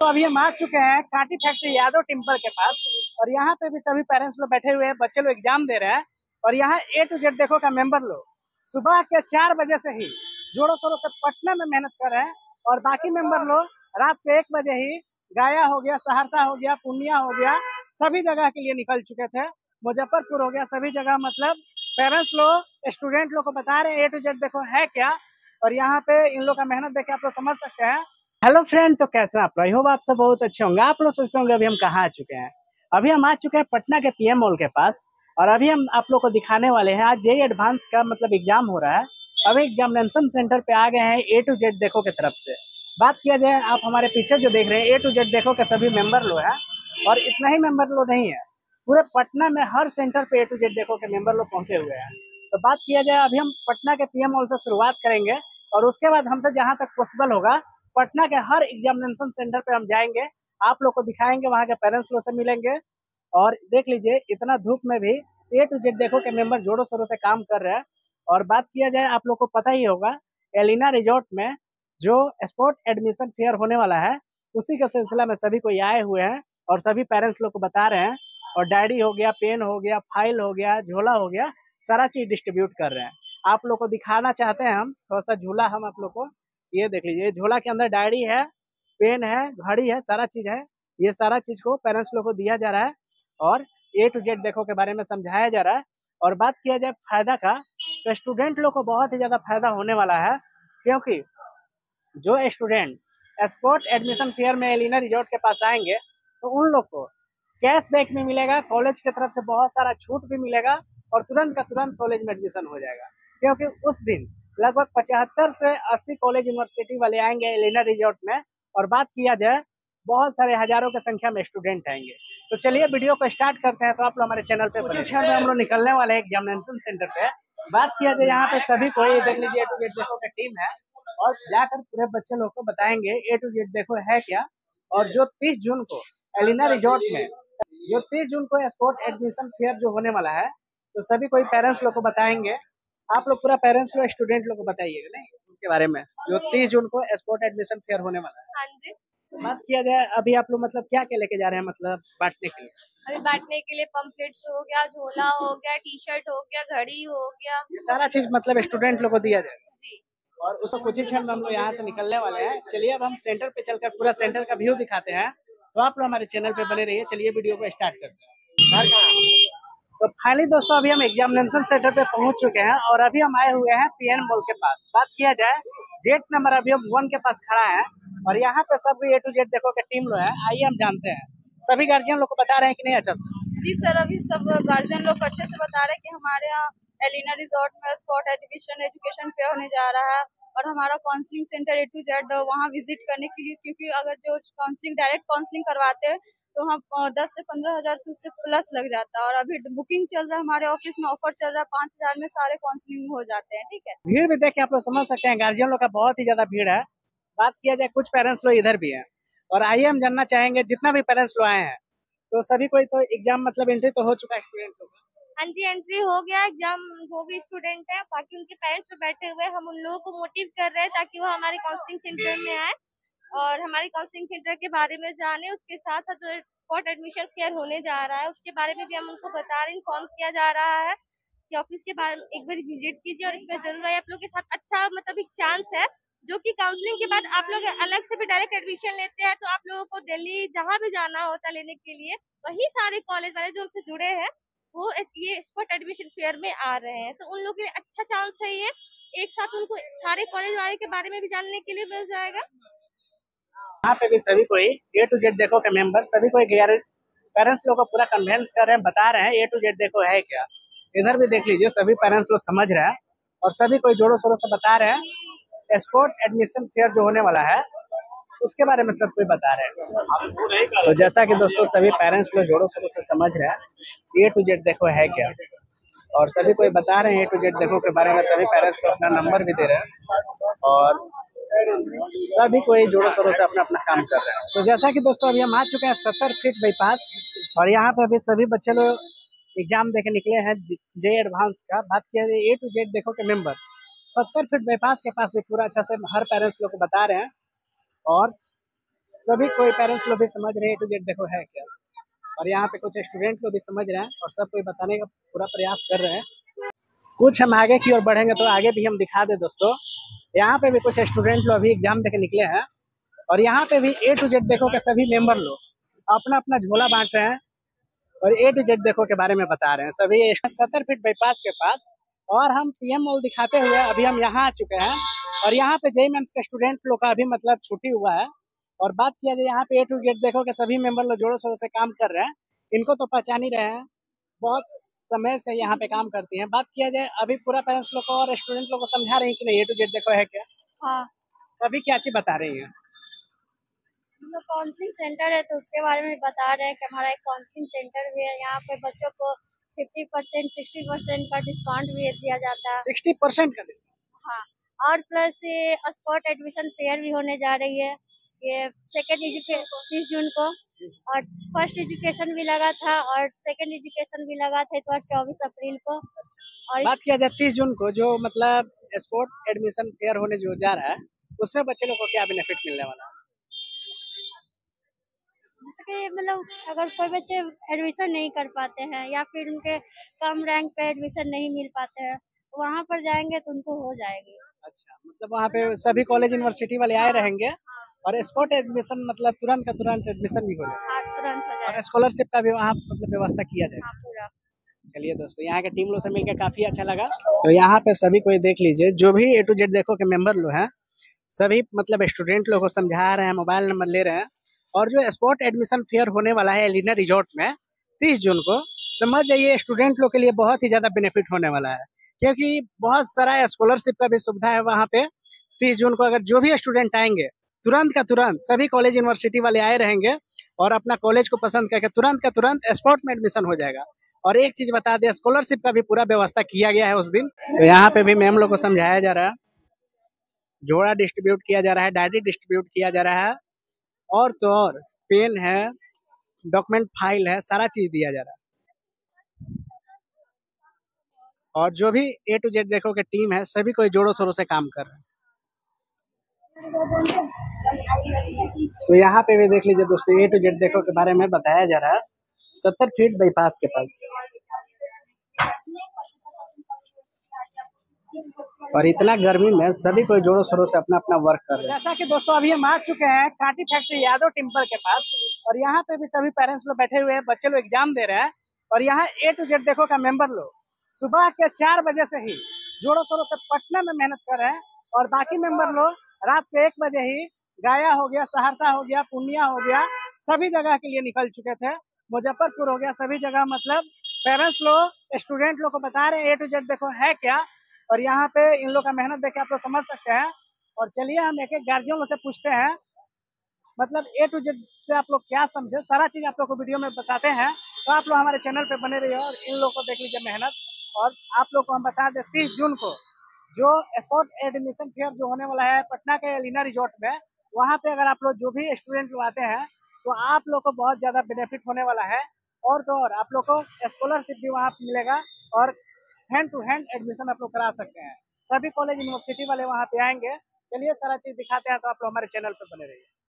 तो अभी हम आ चुके हैं कांटी फैक्ट्री यादव टेम्पल के पास और यहाँ पे भी सभी पेरेंट्स लोग बैठे हुए हैं, बच्चे लोग एग्जाम दे रहे हैं और यहाँ A2Z देखो का मेंबर लोग सुबह के 4 बजे से ही जोरों शोरों से पटना में मेहनत कर रहे हैं और बाकी मेंबर लोग रात के 1 बजे ही गया हो गया, सहरसा हो गया, पूर्णिया हो गया, सभी जगह के लिए निकल चुके थे, मुजफ्फरपुर हो गया, सभी जगह मतलब पेरेंट्स लोग स्टूडेंट लोग को बता रहे हैं A2Z देखो है क्या। और यहाँ पे इन लोग का मेहनत देखे आप लोग समझ सकते हैं। हेलो फ्रेंड, तो कैसे आप लोग? आई होप आप सब बहुत अच्छे होंगे। आप लोग सोचते होंगे अभी हम कहाँ आ चुके हैं। अभी हम आ चुके हैं पटना के PM मॉल के पास और अभी हम आप लोग को दिखाने वाले हैं आज JEE एडवांस का मतलब एग्जाम हो रहा है। अभी एग्जामिनेशन सेंटर पे आ गए हैं A2Z देखो के तरफ से। बात किया जाए, आप हमारे पीछे जो देख रहे हैं A2Z देखो के सभी मेंबर लोग हैं और इतना ही मेंबर लोग नहीं है, पूरे पटना में हर सेंटर पे A2Z देखो के मेंबर लोग पहुंचे हुए हैं। तो बात किया जाए, अभी हम पटना के PM मॉल से शुरुआत करेंगे और उसके बाद हमसे जहाँ तक पॉसिबल होगा पटना के हर एग्जामिनेशन सेंटर पे हम जाएंगे, आप लोग को दिखाएंगे, वहाँ के पेरेंट्स लोग से मिलेंगे। और देख लीजिए इतना धूप में भी A2Z देखो के मेंबर जोरों शोरों से काम कर रहे हैं। और बात किया जाए, आप लोग को पता ही होगा एलिना रिजॉर्ट में जो स्पोर्ट एडमिशन फेयर होने वाला है उसी के सिलसिला में सभी कोई आए हुए हैं और सभी पेरेंट्स लोग को बता रहे हैं और डायरी हो गया, पेन हो गया, फाइल हो गया, झोला हो गया, सारा चीज डिस्ट्रीब्यूट कर रहे हैं। आप लोग को दिखाना चाहते हैं हम थोड़ा सा झूला, हम आप लोग को ये देख लीजिए, झोला के अंदर डायरी है, पेन है, घड़ी है, सारा चीज है। ये सारा चीज को पेरेंट्स लोग को दिया जा रहा है और A2Z देखो के बारे में समझाया जा रहा है। और बात किया जाए फायदा का, तो स्टूडेंट लोग को बहुत ही ज्यादा फायदा होने वाला है क्योंकि जो स्टूडेंट स्पोर्ट एडमिशन फेयर में एलिना रिजॉर्ट के पास आएंगे तो उन लोग को कैशबैक भी मिलेगा, कॉलेज की तरफ से बहुत सारा छूट भी मिलेगा और तुरंत का तुरंत कॉलेज में एडमिशन हो जाएगा क्योंकि उस दिन लगभग 75 से 80 कॉलेज यूनिवर्सिटी वाले आएंगे एलिना रिजॉर्ट में। और बात किया जाए बहुत सारे हजारों की संख्या में स्टूडेंट आएंगे। तो चलिए वीडियो को स्टार्ट करते हैं। तो आप लोग हमारे चैनल पे परीक्षा में हम लोग निकलने वाले हैं एग्जामिनेशन सेंटर पे। बात किया जाए यहाँ पे सभी को देख लीजिए A2Z देखो की टीम है और जाकर पूरे बच्चे लोग को बताएंगे A2Z देखो है क्या। और जो 30 जून को एलिना रिजॉर्ट में जो 30 जून को स्पोर्ट एडमिशन फेयर जो होने वाला है तो सभी कोई पेरेंट्स लोग को बताएंगे। आप लोग पूरा पेरेंट्स लोग स्टूडेंट लोग को बताइएगा नहीं उसके बारे में जो 30 जून को स्पोर्ट एडमिशन फेयर होने वाला है। हाँ जी। बात किया जाए अभी आप लोग मतलब क्या क्या लेके जा रहे हैं मतलब बांटने के लिए? अभी बांटने के लिए पंपलेट्स हो गया, झोला हो गया, T-शर्ट हो गया, घड़ी हो गया, ये सारा चीज मतलब स्टूडेंट लोग को दिया जाएगा जी। और उसको कुछ ही क्षण में हम लोग यहाँ से निकलने वाले हैं। चलिए अब हम सेंटर पे चलकर पूरा सेंटर का व्यू दिखाते हैं। तो आप लोग हमारे चैनल पे बने रहिए। चलिए वीडियो को स्टार्ट करते हैं। तो फाइनली दोस्तों अभी हम एग्जामिनेशन सेंटर पे पहुंच चुके हैं और अभी हम आए हुए हैं PM मॉल के पास। बात किया जाए गेट नंबर अभी हम 1 के पास खड़ा है और यहाँ पे सब A2Z देखो के टीम लोग है। आइए हम जानते हैं सभी गार्जियन लोग को बता रहे हैं कि नहीं? अच्छा सर जी सर, अभी सब गार्जियन लोग अच्छे से बता रहे हैं कि हमारे यहाँ एलिना रिजॉर्ट में स्पोर्ट एजुकेशन पे होने जा रहा है और हमारा काउंसलिंग सेंटर A2Z वहाँ विजिट करने के लिए, क्योंकि अगर जो काउंसलिंग डायरेक्ट काउंसलिंग करवाते हैं तो हम 10 से 15 हज़ार से उससे प्लस लग जाता है और अभी बुकिंग चल रहा है, हमारे ऑफिस में ऑफर चल रहा है, 5,000 में सारे काउंसलिंग हो जाते हैं। ठीक है, भीड़ भी देख के आप लोग समझ सकते हैं गार्जियन लोग का बहुत ही ज्यादा भीड़ है। बात किया जाए कुछ पेरेंट्स लोग इधर भी हैं और आइए हम जानना चाहेंगे जितना भी पेरेंट्स लोग आए हैं तो सभी कोई तो एग्जाम मतलब एंट्री तो हो चुका है स्टूडेंट लोग? हाँ जी, एंट्री हो गया एग्जाम, वो भी स्टूडेंट है, बाकी उनके पेरेंट्स बैठे हुए, हम उन लोगों को मोटिव कर रहे हैं ताकि वो हमारे काउंसलिंग सेंटर में आए और हमारे काउंसलिंग सेंटर के बारे में जाने, उसके साथ साथ जो स्पोर्ट एडमिशन फेयर होने जा रहा है उसके बारे में भी हम उनको बता रहे हैं। इन्फॉर्म किया जा रहा है कि ऑफिस के बारे में एक बार विजिट कीजिए और इसमें जरूर आए। आप लोग के साथ अच्छा मतलब एक चांस है जो कि काउंसलिंग के बाद आप लोग अलग से भी डायरेक्ट एडमिशन लेते हैं तो आप लोगों को दिल्ली जहाँ भी जाना होता लेने के लिए वही सारे कॉलेज वाले जो हमसे जुड़े हैं वो ये स्पोर्ट एडमिशन फेयर में आ रहे हैं तो उन लोगों के लिए अच्छा चांस है। ये एक साथ उनको सारे कॉलेज वाले के बारे में भी जानने के लिए मिल जाएगा। यहाँ पे भी सभी कोई A2Z देखो के मेंबर सभी कोई पेरेंट्स लोग को पूरा कन्विंस कर रहे हैं, बता रहे हैं A2Z देखो है क्या। इधर भी देख लीजिए सभी पेरेंट्स लोग समझ रहे हैं और सभी कोई जोरों शोरों से बता रहे हैं स्पोर्ट एडमिशन फेयर जो होने वाला है उसके बारे में सब कोई बता रहे हैं। तो जैसा कि दोस्तों सभी पेरेंट्स लोग जोरों शोरों से समझ रहे हैं A2Z देखो है क्या और सभी कोई बता रहे हैं A2Z देखो के बारे में। सभी पेरेंट्स को अपना नंबर भी दे रहे हैं और सभी कोई जोरों शोरों से अपना अपना काम कर रहे हैं। तो जैसा कि दोस्तों अभी हम आ चुके हैं 70 फीट बाईपास और यहाँ पे अभी सभी बच्चे लोग एग्जाम देके निकले हैं JEE एडवांस का। बात किया जाए A2Z देखो के मेंबर 70 फीट बाईपास के पास भी पूरा अच्छा से हर पेरेंट्स लोग को बता रहे हैं और सभी कोई पेरेंट्स लोग भी समझ रहे हैं A2Z देखो है क्या, और यहाँ पे कुछ स्टूडेंट लोग भी समझ रहे हैं और सब कोई बताने का पूरा प्रयास कर रहे हैं। कुछ हम आगे की ओर बढ़ेंगे तो आगे भी हम दिखा दें दोस्तों। यहाँ पे भी कुछ स्टूडेंट लोग अभी एग्जाम देके निकले हैं और यहाँ पे भी A2Z देखो के सभी मेंबर लोग अपना अपना झोला बांट रहे हैं और A2Z देखो के बारे में बता रहे हैं सभी। 70 फीट बाईपास के पास और हम PM मॉल दिखाते हुए अभी हम यहाँ आ चुके हैं और यहाँ पे JEE मेंस के स्टूडेंट लोग का अभी मतलब छुट्टी हुआ है और बात किया जाए यहाँ पे A2Z देखो के सभी मेंबर लोग जोरों शोरों से काम कर रहे हैं। इनको तो पहचान ही रहे हैं, बहुत समय से यहाँ पे काम करती हैं। बात किया जाए अभी पूरा पेरेंट्स लोग को और स्टूडेंट लोग को समझा रहे हैं कि नहीं A2Z देखो है क्या? हाँ। अभी क्या चीज बता रही है? हम काउंसलिंग सेंटर है तो उसके बारे में बता रहे हैं कि हमारा एक काउंसलिंग सेंटर भी है। यहाँ पे बच्चों को 50% 60% का डिस्काउंट भी दिया जाता है। 60% का डिस्काउंट? हाँ, और प्लस स्पॉट एडमिशन फेयर भी होने जा रही है ये 2 जून को, और 1 एजुकेशन भी लगा था और 2 एजुकेशन भी लगा था इस बार 24 अप्रैल को। और बात किया जाए 30 जून को जो मतलब स्पॉट एडमिशन फेयर होने जो जा रहा है उसमें बच्चे लोग को क्या बेनिफिट मिलने वाला है? जैसे कि मतलब अगर कोई बच्चे एडमिशन नहीं कर पाते हैं या फिर उनके कम रैंक पे एडमिशन नहीं मिल पाते हैं वहाँ पर जाएंगे तो उनको हो जाएगी। अच्छा, मतलब वहाँ पे सभी कॉलेज यूनिवर्सिटी वाले आए रहेंगे और स्पॉट एडमिशन मतलब तुरंत का तुरंत एडमिशन भी हो जाएगा। तुरंत हो जाएगा। स्कॉलरशिप का भी वहाँ मतलब व्यवस्था किया जाएगा पूरा। चलिए दोस्तों, यहाँ के टीम लोग से मिलकर काफी अच्छा लगा। तो यहाँ पे सभी कोई देख लीजिए जो भी A2Z देखो के मेंबर लोग हैं सभी मतलब स्टूडेंट लोग को समझा रहे हैं, मोबाइल नंबर ले रहे हैं। और जो स्पॉट एडमिशन फेयर होने वाला है एलिना रिजॉर्ट में 30 जून को, समझ जाइए स्टूडेंट लोग के लिए बहुत ही ज़्यादा बेनिफिट होने वाला है क्योंकि बहुत सारा स्कॉलरशिप का भी सुविधा है वहाँ पे। 30 जून को अगर जो भी स्टूडेंट आएंगे तुरंत का तुरंत सभी कॉलेज यूनिवर्सिटी वाले आए रहेंगे और अपना कॉलेज को पसंद करके तुरंत का तुरंत स्पॉट में एडमिशन हो जाएगा। और एक चीज़ बता दें, स्कॉलरशिप का भी पूरा व्यवस्था किया गया है उस दिन। तो यहाँ पे भी मैम लोग को समझाया जा रहा है, झोड़ा डिस्ट्रीब्यूट किया जा रहा है, डायरी डिस्ट्रीब्यूट किया जा रहा है और तो और पेन है, डॉक्यूमेंट फाइल है, सारा चीज दिया जा रहा है। और जो भी A2Z देखो के टीम है सभी कोई जोरों शोरों से काम कर रहे हैं। तो यहाँ पे भी देख लीजिए दोस्तों A2Z देखो के बारे में बताया जा रहा है 70 फीट बाईपास के पास। और इतना गर्मी में सभी कोई जोरों शोरों से अपना अपना वर्क कर रहे हैं। जैसा कि दोस्तों अभी हम आ चुके हैं कांटी फैक्ट्री यादव टिम्पर के पास और यहाँ पे भी सभी पेरेंट्स लोग बैठे हुए हैं, बच्चे लोग एग्जाम दे रहे हैं। और यहाँ A2Z देखो का मेंबर लोग सुबह के 4 बजे से ही जोरों शोरों से पटना में मेहनत कर रहे हैं और बाकी मेंबर लोग रात के 1 बजे ही गया हो गया, सहरसा हो गया, पूर्णिया हो गया, सभी जगह के लिए निकल चुके थे, मुजफ्फरपुर हो गया, सभी जगह मतलब पेरेंट्स लोग स्टूडेंट लोग को बता रहे हैं A2Z देखो है क्या। और यहाँ पे इन लोग का मेहनत देख के आप लोग समझ सकते हैं। और चलिए हम एक एक गार्जियन लोग से पूछते हैं मतलब A2Z से आप लोग क्या समझे, सारा चीज़ आप लोग को वीडियो में बताते हैं। तो आप लोग हमारे चैनल पे बने रहिए और इन लोग को देख लीजिए मेहनत। और आप लोग को हम बता दें 30 जून को जो स्पॉट एडमिशन फेयर जो होने वाला है पटना के एलिना रिजॉर्ट में, वहाँ पर अगर आप लोग जो भी स्टूडेंट लोग आते हैं तो आप लोग को बहुत ज़्यादा बेनिफिट होने वाला है। और तो और आप लोग को स्कॉलरशिप भी वहाँ पर मिलेगा और हैंड टू हैंड एडमिशन आप लोग करा सकते हैं। सभी कॉलेज यूनिवर्सिटी वाले वहाँ पे आएंगे। चलिए सारा चीज़ दिखाते हैं, तो आप लोग हमारे चैनल पे बने रहिए।